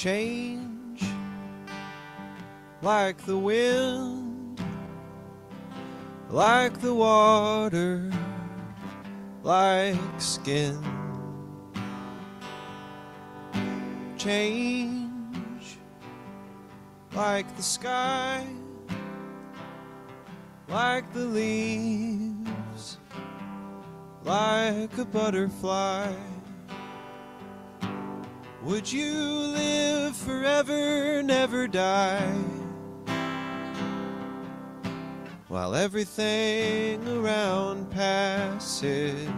change like the wind, like the water, like skin. Change like the sky, like the leaves, like a butterfly. Would you live forever, never die, while everything around passes?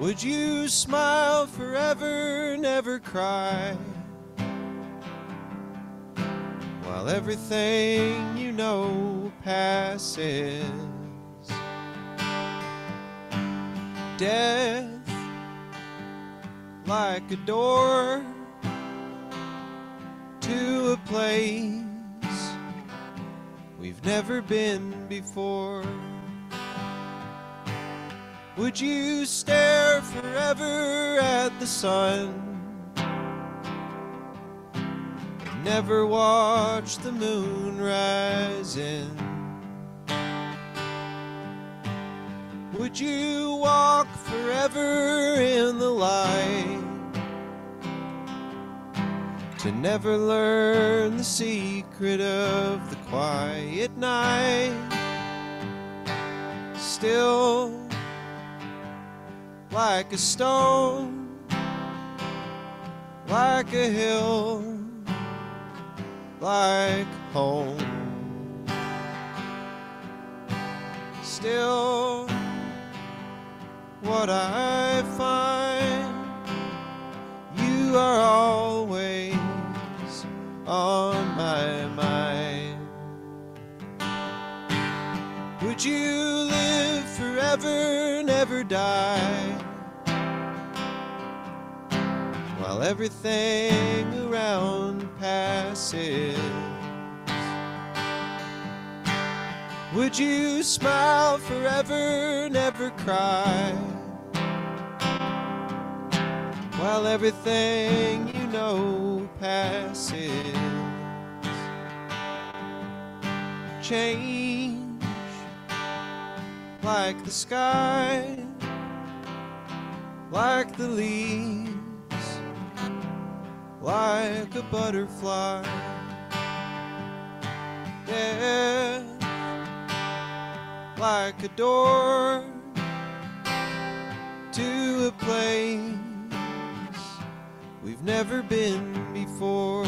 Would you smile forever, never cry, while everything you know passes? Death like a door to a place we've never been before. Would you stare forever at the sun and never watch the moon rising? Would you walk forever in the light to never learn the secret of the quiet night? Still like a stone, like a hill, like home. Still what I find, you are always on my mind. Would you live forever, never die, while everything around passes? Would you smile forever, never cry, while everything you know passes? Change like the sky, like the leaves, like a butterfly. Death like a door to a place we've never been before.